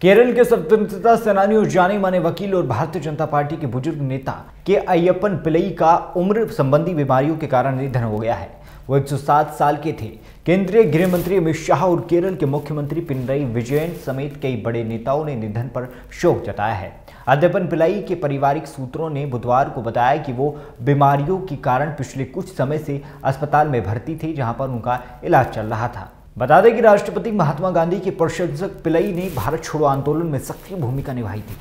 केरल के स्वतंत्रता सेनानी और जाने माने वकील और भारतीय जनता पार्टी के बुजुर्ग नेता के अय्यप्पन पिल्लै का उम्र संबंधी बीमारियों के कारण निधन हो गया है। वो 107 साल के थे। केंद्रीय गृह मंत्री अमित शाह और केरल के मुख्यमंत्री पिनराई विजयन समेत कई बड़े नेताओं ने निधन पर शोक जताया है। अय्यप्पन पिल्लै के पारिवारिक सूत्रों ने बुधवार को बताया कि वो बीमारियों के कारण पिछले कुछ समय से अस्पताल में भर्ती थे, जहाँ पर उनका इलाज चल रहा था। बता दें कि राष्ट्रपति महात्मा गांधी के प्रशंसक पिल्लै ने भारत छोड़ो आंदोलन में सक्रिय भूमिका निभाई थी।